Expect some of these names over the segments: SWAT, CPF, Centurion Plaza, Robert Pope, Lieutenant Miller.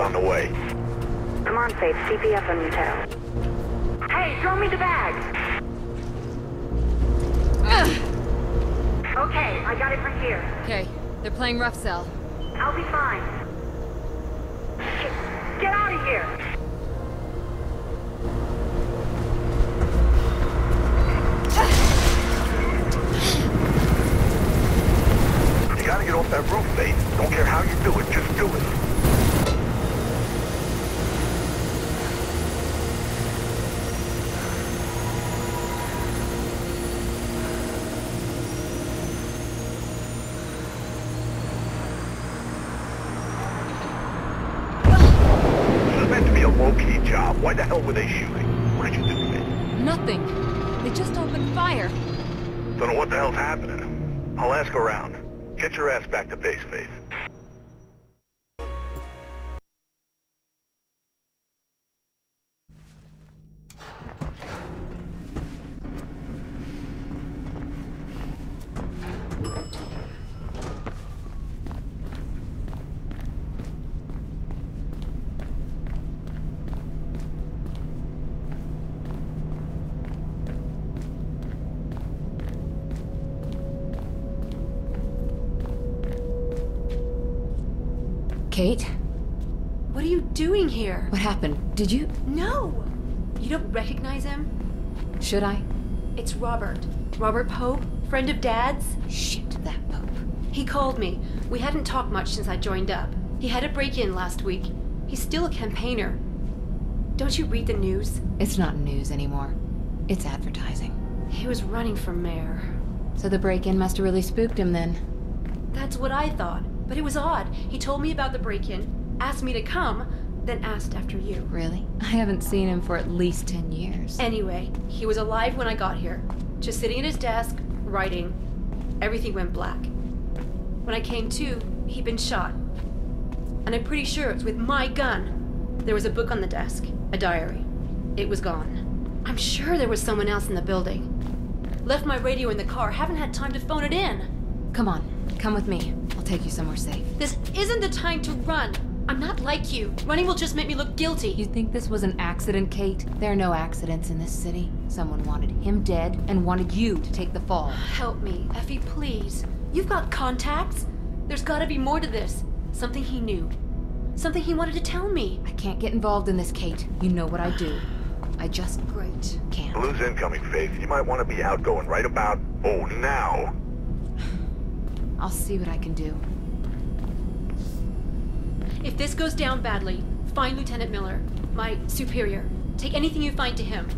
On the way. Come on, Faith. CPF on your toe. Hey, throw me the bag! Okay, I got it from here. Okay, they're playing rough cell. I'll be fine. Get out of here! You gotta get off that roof, Faith. Don't care how you do it, just do it. Why the hell were they shooting? What did you nothing. They just opened fire. Don't know what the hell's happening. I'll ask around. Get your ass back to base, Faith. Kate? What are you doing here? What happened? Did you? No! You don't recognize him? Should I? It's Robert. Robert Pope, friend of Dad's. Shit, that Pope. He called me. We hadn't talked much since I joined up. He had a break-in last week. He's still a campaigner. Don't you read the news? It's not news anymore. It's advertising. He was running for mayor. So the break-in must have really spooked him then. That's what I thought. But it was odd. He told me about the break-in, asked me to come, then asked after you. Really? I haven't seen him for at least 10 years. Anyway, he was alive when I got here. Just sitting at his desk, writing. Everything went black. When I came to, he'd been shot. And I'm pretty sure it's with my gun. There was a book on the desk, a diary. It was gone. I'm sure there was someone else in the building. Left my radio in the car, haven't had time to phone it in. Come on. Come with me. I'll take you somewhere safe. This isn't the time to run. I'm not like you. Running will just make me look guilty. You think this was an accident, Kate? There are no accidents in this city. Someone wanted him dead and wanted you to take the fall. Help me, Effie, please. You've got contacts. There's gotta be more to this. Something he knew. Something he wanted to tell me. I can't get involved in this, Kate. You know what I do. I just... Great. Can't. Blue's incoming, Faith. You might want to be outgoing right about... Oh, now. I'll see what I can do. If this goes down badly, find Lieutenant Miller, my superior. Take anything you find to him.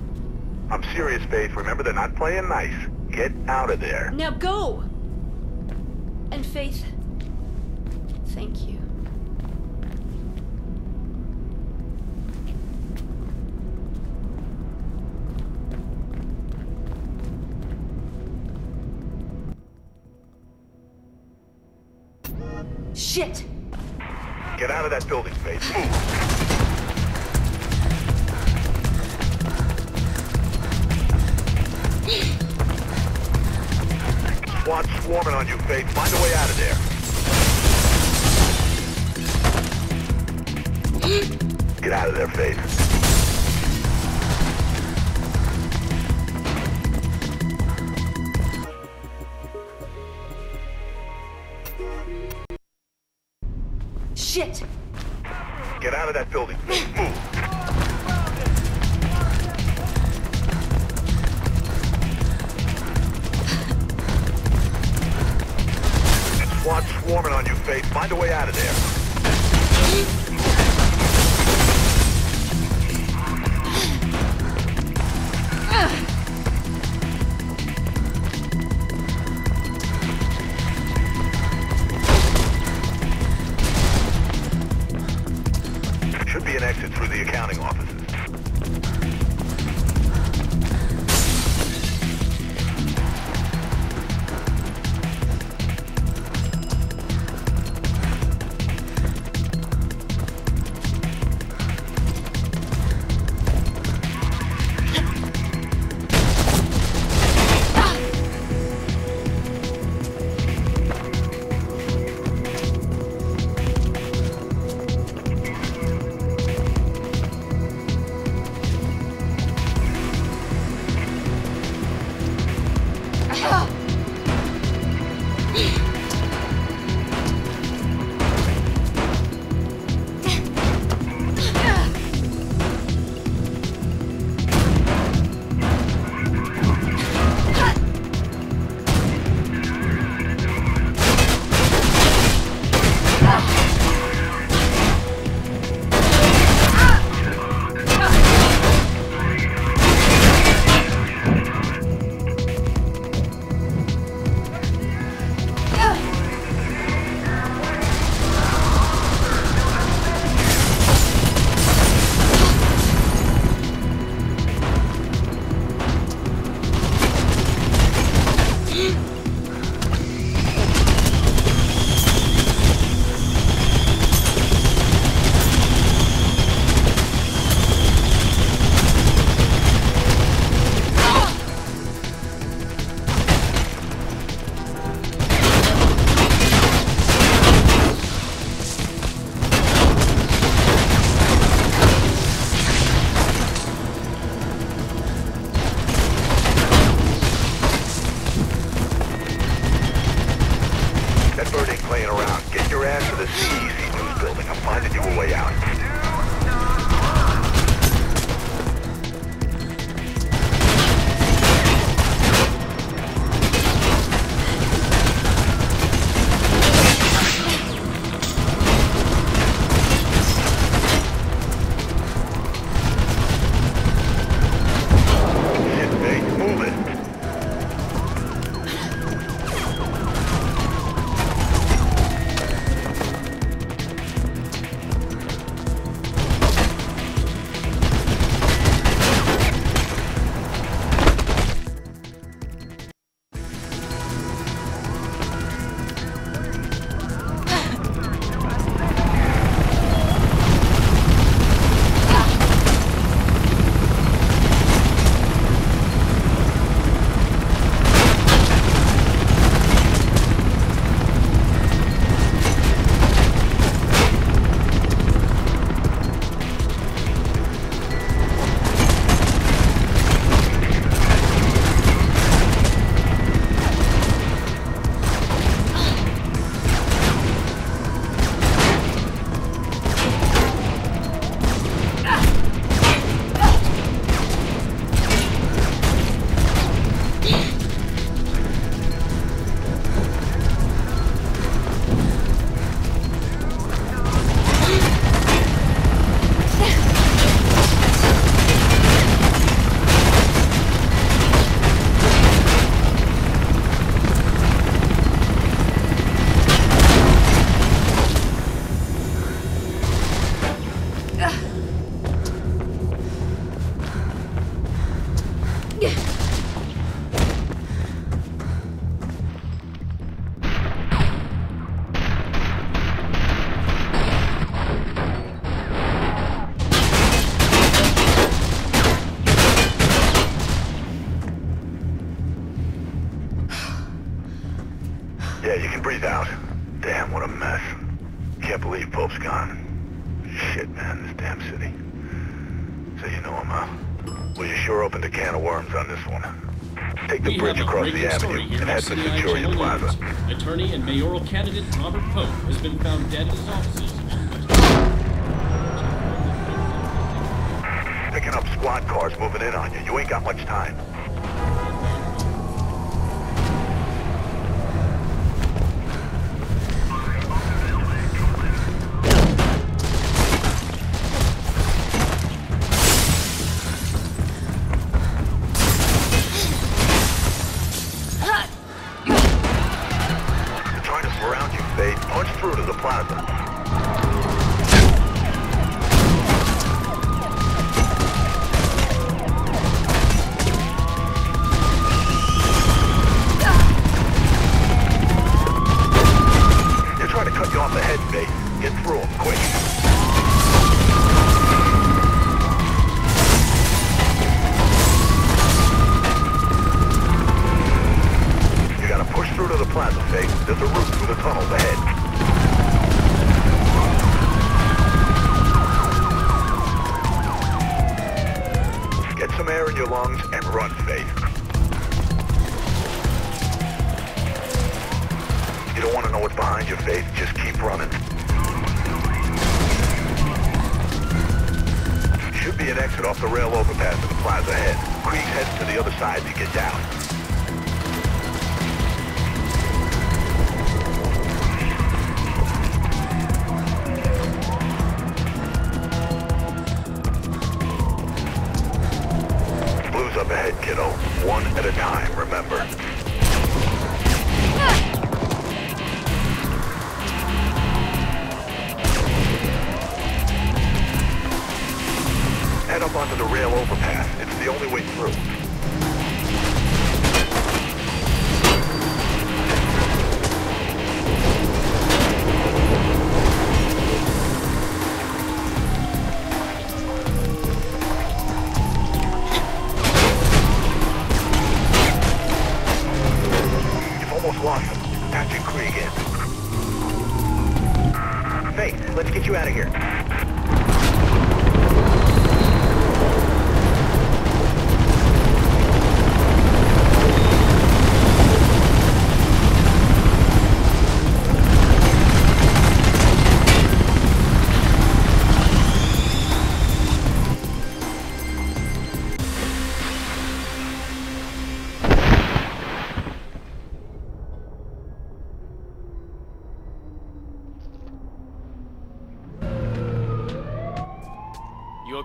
I'm serious, Faith. Remember, they're not playing nice. Get out of there. Now go! And Faith, thank you. Shit! Get out of that building, Faith. Move! SWAT's swarming on you, Faith. Find a way out of there. Get out of there, Faith. Shit! Get out of that building. Move, move! SWAT swarming on you, Faith. Find a way out of there. it out. Damn, what a mess. Can't believe Pope's gone. Shit, man, this damn city. So you know him, huh? Well, you sure opened a can of worms on this one. Take the bridge across the avenue and head to Centurion Plaza. Attorney and mayoral candidate Robert Pope has been found dead in his offices. Picking up squad cars moving in on you. You ain't got much time.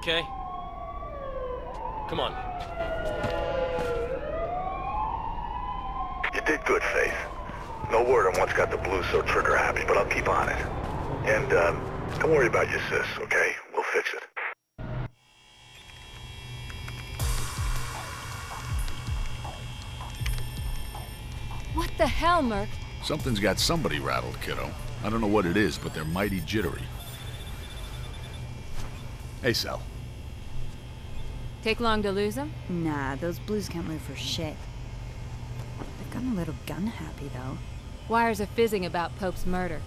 Okay? Come on. You did good, Faith. No word on what's got the blues so trigger happy, but I'll keep on it. And, don't worry about your sis, okay? We'll fix it. What the hell, Merc? Something's got somebody rattled, kiddo. I don't know what it is, but they're mighty jittery. Hey, Sal. Take long to lose them? Nah, those blues can't move for shit. They've gotten a little gun happy, though. Wires are fizzing about Pope's murder.